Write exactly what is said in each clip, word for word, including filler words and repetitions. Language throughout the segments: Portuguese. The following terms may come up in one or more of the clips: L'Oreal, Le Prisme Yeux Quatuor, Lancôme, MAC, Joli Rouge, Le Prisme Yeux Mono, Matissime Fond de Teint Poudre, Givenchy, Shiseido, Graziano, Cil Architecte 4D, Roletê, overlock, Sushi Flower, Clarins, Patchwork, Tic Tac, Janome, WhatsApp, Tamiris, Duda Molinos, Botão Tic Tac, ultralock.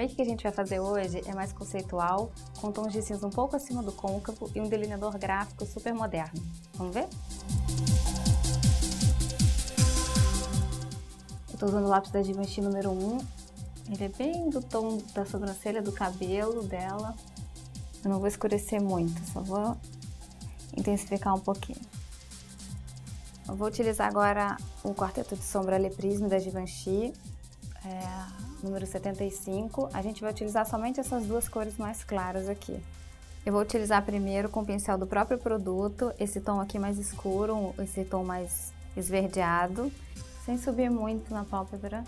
make que a gente vai fazer hoje é mais conceitual, com tons de cinza um pouco acima do côncavo e um delineador gráfico super moderno. Vamos ver? Eu tô usando o lápis da Givenchy número um. Ele é bem do tom da sobrancelha, do cabelo dela. Eu não vou escurecer muito, só vou intensificar um pouquinho. Eu vou utilizar agora o quarteto de sombra Le Prisme da Givenchy, é, número setenta e cinco. A gente vai utilizar somente essas duas cores mais claras aqui. Eu vou utilizar primeiro com o pincel do próprio produto, esse tom aqui mais escuro, esse tom mais esverdeado, sem subir muito na pálpebra,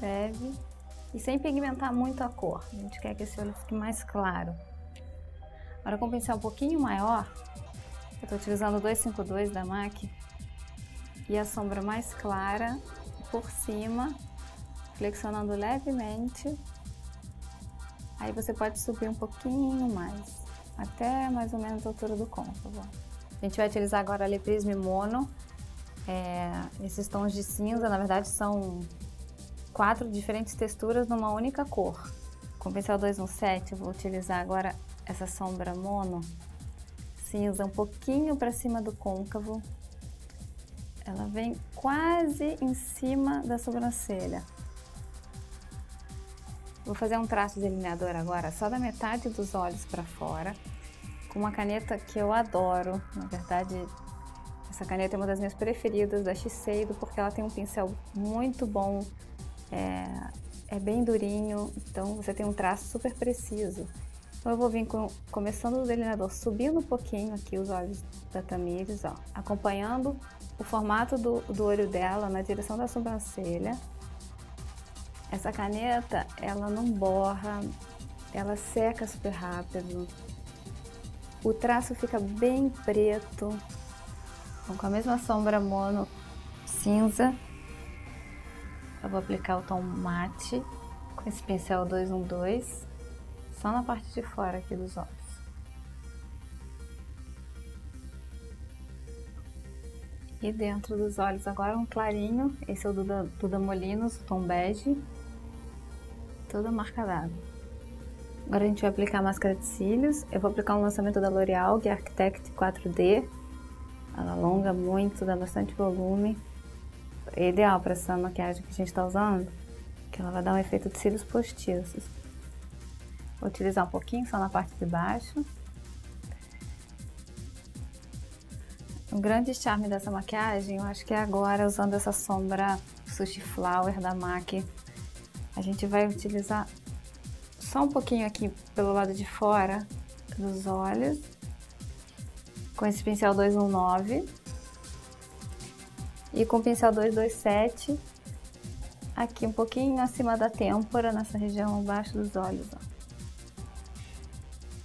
leve, e sem pigmentar muito a cor. A gente quer que esse olho fique mais claro. Agora com o pincel um pouquinho maior, eu tô utilizando o dois cinco dois da MAC, e a sombra mais clara por cima, flexionando levemente. Aí você pode subir um pouquinho mais, até mais ou menos a altura do côncavo. A gente vai utilizar agora a Le Prisme Mono. É, esses tons de cinza, na verdade, são quatro diferentes texturas numa única cor. Com o pincel dois um sete, eu vou utilizar agora essa sombra mono, cinza um pouquinho para cima do côncavo. Ela vem quase em cima da sobrancelha. Vou fazer um traço delineador agora, só da metade dos olhos para fora, com uma caneta que eu adoro. Na verdade, essa caneta é uma das minhas preferidas, da Shiseido, porque ela tem um pincel muito bom, é, é bem durinho, então você tem um traço super preciso. Então eu vou vir com, começando o delineador, subindo um pouquinho aqui os olhos da Tamiris, ó, acompanhando o formato do, do olho dela na direção da sobrancelha. Essa caneta, ela não borra, ela seca super rápido, o traço fica bem preto. Então, com a mesma sombra mono cinza, eu vou aplicar o tom mate com esse pincel dois um dois, só na parte de fora aqui dos olhos. E dentro dos olhos agora um clarinho, esse é o Duda, Duda Molinos, o tom bege, toda marca d'água. Agora a gente vai aplicar a máscara de cílios. Eu vou aplicar um lançamento da L'Oreal, Cil Architecte quatro D, ela alonga muito, dá bastante volume, é ideal para essa maquiagem que a gente está usando, que ela vai dar um efeito de cílios postiços. Vou utilizar um pouquinho só na parte de baixo. O grande charme dessa maquiagem, eu acho que é agora, usando essa sombra Sushi Flower da MAC. A gente vai utilizar só um pouquinho aqui pelo lado de fora dos olhos, com esse pincel dois um nove. E com o pincel dois dois sete, aqui um pouquinho acima da têmpora, nessa região abaixo dos olhos. Ó.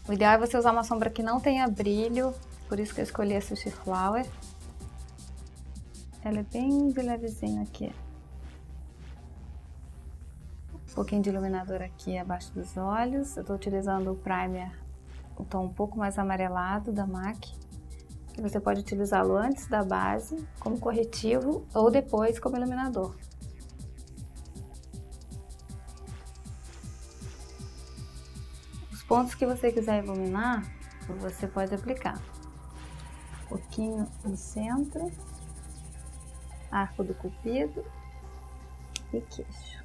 O ideal é você usar uma sombra que não tenha brilho, por isso que eu escolhi a Sushi Flower. Ela é bem de levezinho aqui. Um pouquinho de iluminador aqui abaixo dos olhos. Eu estou utilizando o primer, o tom um pouco mais amarelado da MAC. E você pode utilizá-lo antes da base, como corretivo, ou depois como iluminador. Os pontos que você quiser iluminar, você pode aplicar. Um pouquinho no centro, arco do cupido e queixo.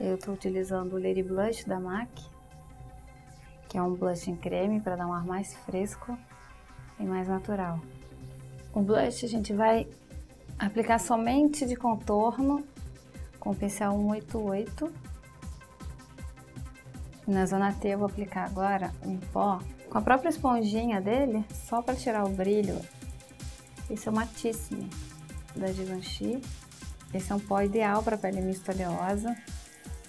Eu estou utilizando o Le Blush da MAC, que é um blush em creme para dar um ar mais fresco e mais natural. O blush a gente vai aplicar somente de contorno com o pincel um oito oito. Na zona T eu vou aplicar agora um pó com a própria esponjinha dele, só para tirar o brilho. Esse é o Matissime da Givenchy. Esse é um pó ideal para pele mista oleosa.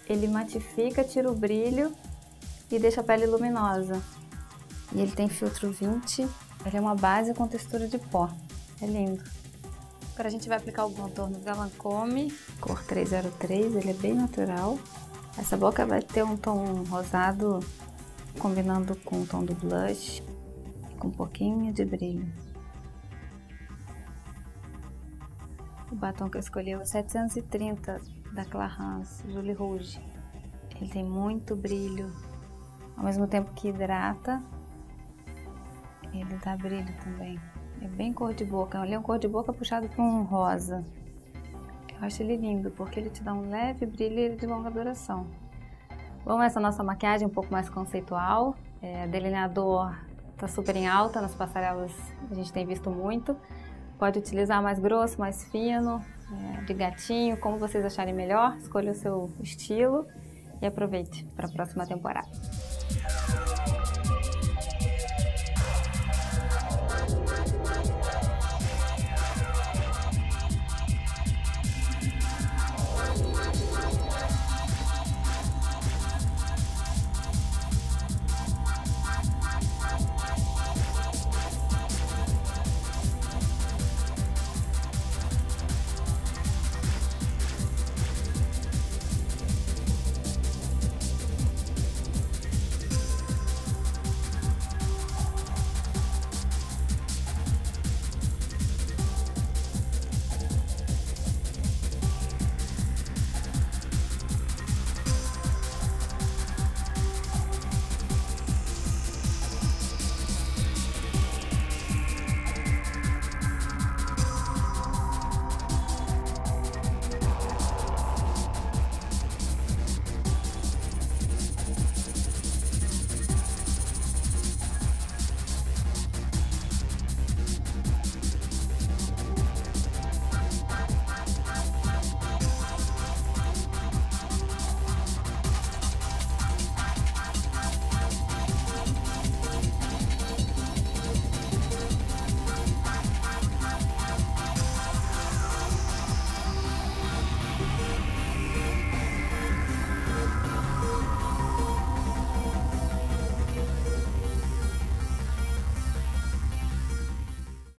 Ele matifica, tira o brilho e deixa a pele luminosa. E ele tem filtro vinte. Ele é uma base com textura de pó. É lindo. Agora a gente vai aplicar o contorno da Lancôme, cor três zero três. Ele é bem natural. Essa boca vai ter um tom rosado, combinando com o tom do blush, com um pouquinho de brilho. O batom que eu escolhi é o setecentos e trinta da Clarins, Joli Rouge. Ele tem muito brilho, ao mesmo tempo que hidrata, ele dá brilho também. É bem cor de boca, ele é um cor de boca puxado para um rosa. Eu acho ele lindo, porque ele te dá um leve brilho e ele de longa duração. Bom, essa nossa maquiagem um pouco mais conceitual, é, delineador tá super em alta, nas passarelas a gente tem visto muito. Pode utilizar mais grosso, mais fino, é, de gatinho, como vocês acharem melhor, escolha o seu estilo e aproveite para a próxima temporada.